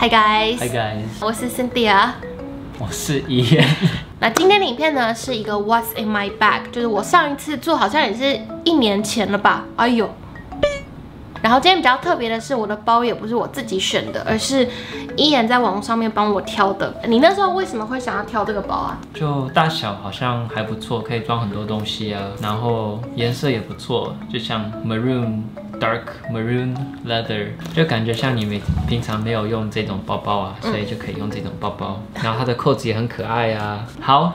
Hi guys! Hi guys! 我是 Cynthia， 我是 Ye。 那今天的影片呢是一个 What's in my bag， 就是我上一次做好像也是1年前了吧。哎呦！然后今天比较特别的是，我的包也不是我自己选的，而是依然在网络上面帮我挑的。你那时候为什么会想要挑这个包啊？就大小好像还不错，可以装很多东西啊，然后颜色也不错，就像 maroon、dark maroon、leather， 就感觉像你平常没有用这种包包啊，所以就可以用这种包包。然后它的扣子也很可爱啊。好。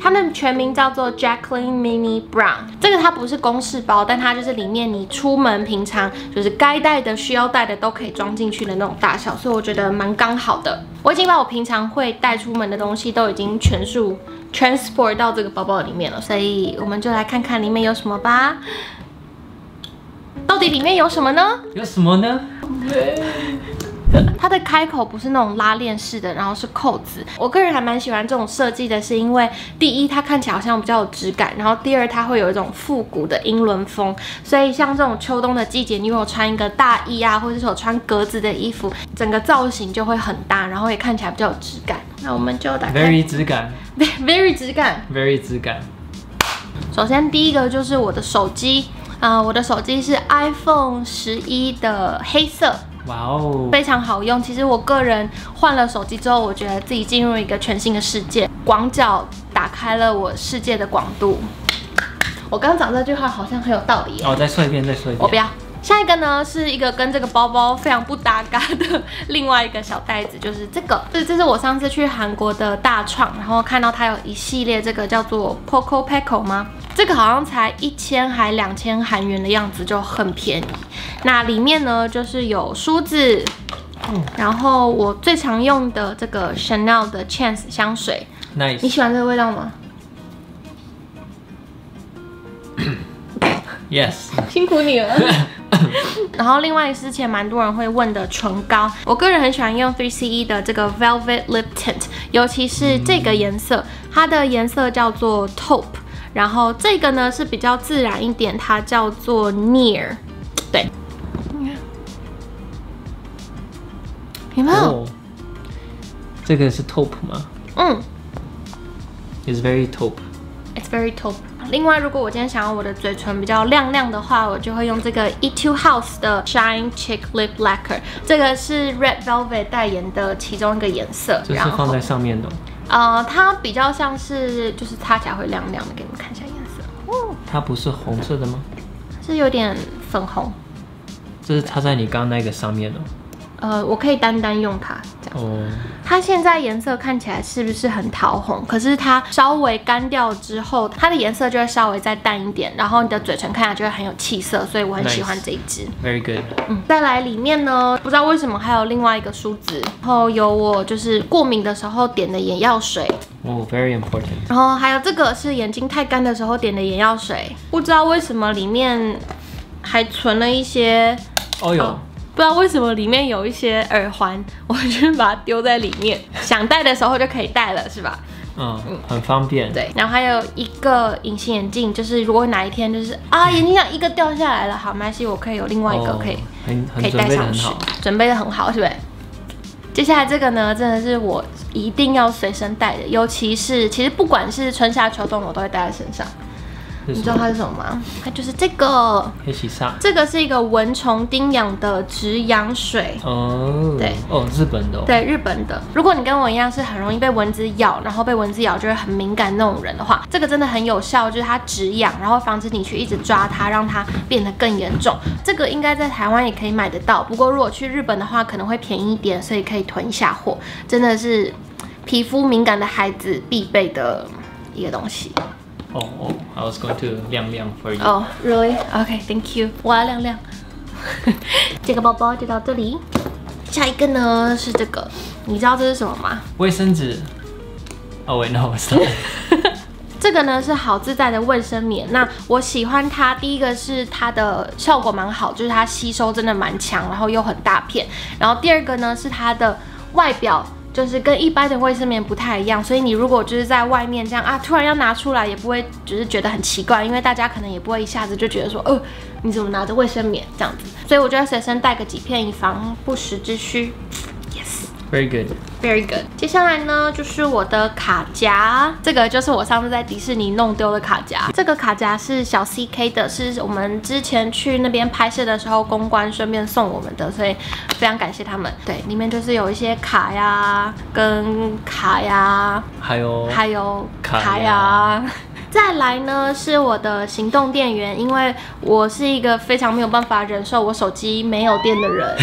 它的全名叫做 Jacqueline Mini Brown， 这个它不是公事包，但它就是里面你出门平常就是该带的、需要带的都可以装进去的那种大小，所以我觉得蛮刚好的。我已经把我平常会带出门的东西都已经全数 transport 到这个包包里面了，所以我们就来看看里面有什么吧。到底里面有什么呢？它的开口不是那种拉链式的，然后是扣子。我个人还蛮喜欢这种设计的，是因为第一它看起来好像比较有质感，然后第二它会有一种复古的英伦风，所以像这种秋冬的季节，你如果穿一个大衣啊，或者是有穿格子的衣服，整个造型就会很大，然后也看起来比较有质感。那我们就打开 Very 质感。首先第一个就是我的手机，我的手机是 iPhone 11的黑色。哇哦，非常好用。其实我个人换了手机之后，我觉得自己进入一个全新的世界，广角打开了我世界的广度。我刚讲这句话好像很有道理。哦，再说一遍。我不要。下一个呢是一个跟这个包包非常不搭嘎的另外一个小袋子，就是这个。这是我上次去韩国的大创，然后看到它有一系列这个叫做 Poco Peco 吗？这个好像才1000还2000韩元的样子，就很便宜。那里面呢就是有梳子，然后我最常用的这个 Chanel 的 Chance 香水。Nice， 你喜欢这个味道吗？Yes， 辛苦你了。然后另外之前蛮多人会问的唇膏，我个人很喜欢用 3CE 的这个 Velvet Lip Tint， 尤其是这个颜色，它的颜色叫做 Taupe， 然后这个呢是比较自然一点，它叫做 Near。 对，有没有？这个是 Taupe 吗？嗯 It's very taupe。另外，如果我今天想要我的嘴唇比较亮亮的话，我就会用这个 Etude House 的 Shine Chic k Lip Lacquer， 这个是 Red Velvet 代言的其中一个颜色。这是放在上面的。它比较像是就是擦起来会亮亮的，给你们看一下颜色。哦，它不是红色的吗？是有点粉红。这是擦在你刚刚那个上面的。我可以单用它这样。它现在颜色看起来是不是很桃红？可是它稍微干掉之后，它的颜色就会稍微再淡一点，然后你的嘴唇看起来就会很有气色，所以我很喜欢这一支。Very good。再来里面呢，不知道为什么还有另外一个梳子，然后有我就是过敏的时候点的眼药水。哦 ，very important。然后还有这个是眼睛太干的时候点的眼药水，不知道为什么里面还存了一些。哦哟。不知道为什么里面有一些耳环，我就把它丢在里面，想戴的时候就可以戴了，是吧？很方便。对，然后还有一个隐形眼镜，就是如果哪一天就是眼镜上一个掉下来了，好，没关系，我可以有另外一个可以戴上去，准备的很好，是不是？接下来这个呢，真的是我一定要随身带的，尤其是其实不管是春夏秋冬，我都会带在身上。你知道它是什么吗？它就是这个黑喜煞，这个是一个蚊虫叮养的止痒水。对，日本的哦。对，日本的。如果你跟我一样是很容易被蚊子咬，然后被蚊子咬就会很敏感那种人的话，这个真的很有效，就是它止痒，然后防止你去一直抓它，让它变得更严重。这个应该在台湾也可以买得到，不过如果去日本的话可能会便宜一点，所以可以囤一下货。真的是皮肤敏感的孩子必备的一个东西。I was going to 亮亮 for you. Oh, really? Okay, thank you. 我要亮亮。这个包包就到这里。下一个呢是这个，你知道这是什么吗？卫生纸。Oh wait, no, it's not. 这个呢是好自在的卫生棉。那我喜欢它，第一个是它的效果蛮好，就是它吸收真的蛮强，然后又很大片。然后第二个呢是它的外表。就是跟一般的卫生棉不太一样，所以你如果就是在外面这样突然要拿出来，也不会就是觉得很奇怪，因为大家可能也不会一下子就觉得说，你怎么拿着卫生棉这样子。所以我就在随身带个几片，以防不时之需。Yes，very good， very good。接下来呢，就是我的卡夹，这个就是我上次在迪士尼弄丢的卡夹。这个卡夹是小 CK 的，是我们之前去那边拍摄的时候，公关顺便送我们的，所以非常感谢他们。对，里面就是有一些卡呀，跟卡呀，还有卡呀。再来呢是我的行动电源，因为我是一个非常没有办法忍受我手机没有电的人，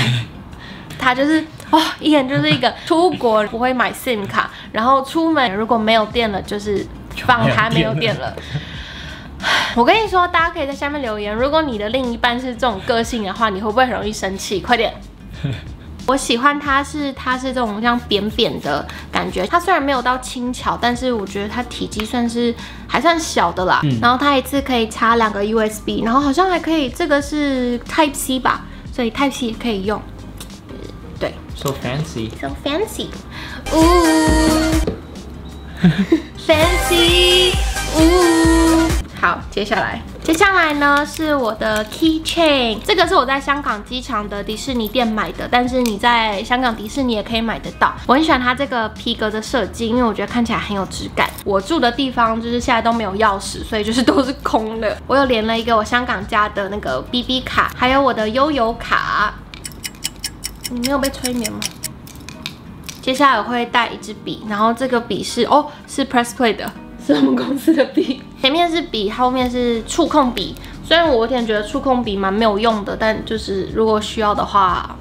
他就是哦，一眼就是一个出国不会买 SIM 卡，然后出门如果没有电了就是放它没有电了。我跟你说，大家可以在下面留言，如果你的另一半是这种个性的话，你会不会很容易生气？快点！我喜欢它是这种像扁扁的感觉，它虽然没有到轻巧，但是我觉得它体积还算小的啦。然后它一次可以插两个 USB， 然后好像还可以，这个是 Type C 吧，所以 Type C 也可以用。对 ，so fancy，so fancy， fancy， 好，接下来呢是我的 keychain， 这个是我在香港机场的迪士尼店买的，但是你在香港迪士尼也可以买得到。我很喜欢它这个皮革的设计，因为我觉得看起来很有质感。我住的地方就是现在都没有钥匙，所以就是都是空的。我有连了一个我香港家的那个 BB 卡，还有我的悠游卡。你没有被催眠吗？接下来我会带一支笔，然后这个笔是 Pressplay 的。是我们公司的笔，前面是笔，后面是触控笔。虽然我有点觉得触控笔蛮没有用的，但就是如果需要的话，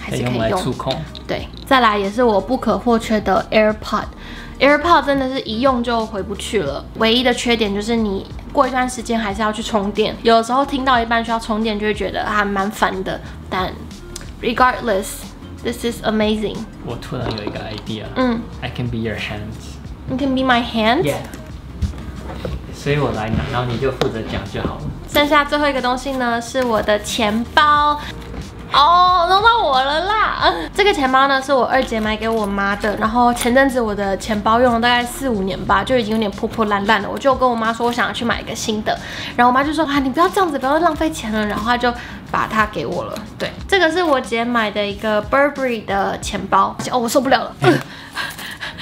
还是可以用。触控。对，再来也是我不可或缺的 AirPod。AirPod 真的是一用就回不去了，唯一的缺点就是你过一段时间还是要去充电。有时候听到一半需要充电，就会觉得还蛮烦的。但 regardless, this is amazing。我突然有一个 idea。I can be your hands。You can be my hand. Yeah. 所以我来拿，然后你就负责讲就好了。剩下最后一个东西呢，是我的钱包。哦，弄到我了啦！这个钱包呢，是我二姐买给我妈的。然后前阵子我的钱包用了大概4、5年吧，就已经有点破破烂烂了。我就跟我妈说，我想要去买一个新的。然后我妈就说啊，你不要这样子，不要浪费钱了。然后她就把它给我了。对，这个是我姐买的一个 Burberry 的钱包。哦，我受不了了。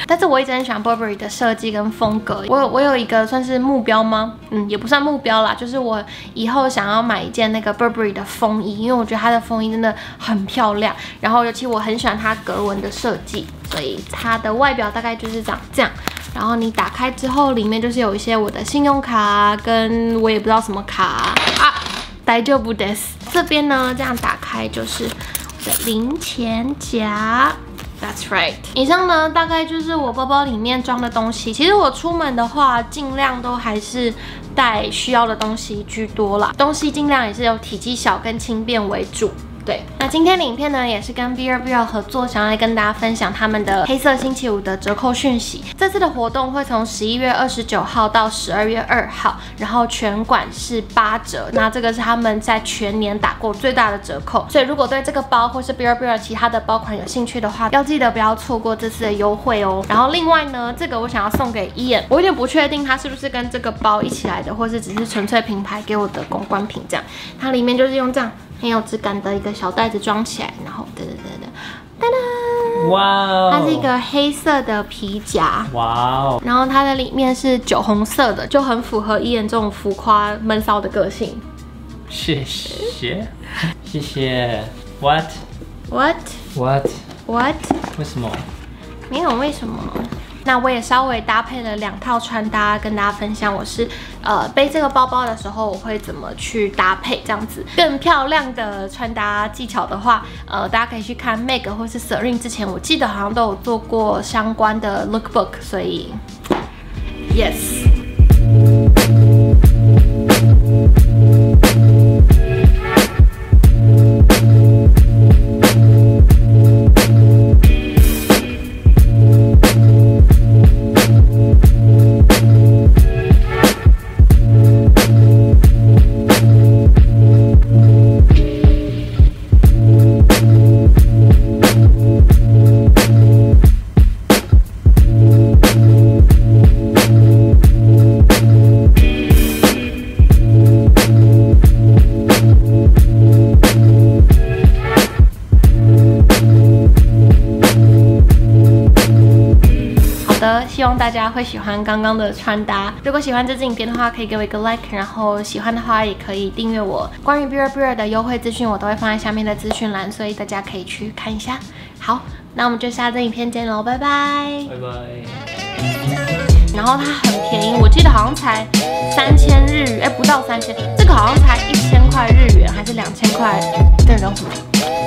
但是我一直很喜欢 Burberry 的设计跟风格。我有一个算是目标吗？也不算目标啦，就是我以后想要买一件那个 Burberry 的风衣，因为我觉得它的风衣真的很漂亮。然后尤其我很喜欢它格纹的设计，所以它的外表大概就是长这样。然后你打开之后，里面就是有一些我的信用卡跟我也不知道什么卡啊，大丈夫です。这边呢，这样打开就是我的零钱夹。That's right。以上呢，大概就是我包包里面装的东西。其实我出门的话，尽量都还是带需要的东西居多啦。东西尽量也是由体积小跟轻便为主。对，那今天的影片呢，也是跟 Beara Beara 合作，想要来跟大家分享他们的黑色星期五的折扣讯息。这次的活动会从11月29号到12月2号，然后全馆是8折。那这个是他们在全年打过最大的折扣，所以如果对这个包或是 Beara Beara 其他的包款有兴趣的话，要记得不要错过这次的优惠哦。然后另外呢，这个我想要送给 Ye， 我有点不确定它是不是跟这个包一起来的，或是只是纯粹品牌给我的公关品这样。它里面就是用这样很有质感的一个小袋子装起来，然后噔噔，哇！它是一个黑色的皮夹，哇！然后它的里面是酒红色的，就很符合伊人这种浮夸闷骚的个性。谢谢。What？ 为什么？没有为什么。那我也稍微搭配了2套穿搭，跟大家分享我是背这个包包的时候我会怎么去搭配这样子。更漂亮的穿搭技巧的话，大家可以去看 Meg 或是 Serene 之前我记得好像都有做过相关的 lookbook， 所以 yes。得希望大家会喜欢刚刚的穿搭。如果喜欢这支影片的话，可以给我一个 like， 然后喜欢的话也可以订阅我。关于 Beara Beara 的优惠资讯，我都会放在下面的资讯栏，所以大家可以去看一下。好，那我们就下支影片见喽，拜拜。拜拜。然后它很便宜，我记得好像才3000日元，哎，不到3000，这个好像才1000块日元还是2000块的人民币。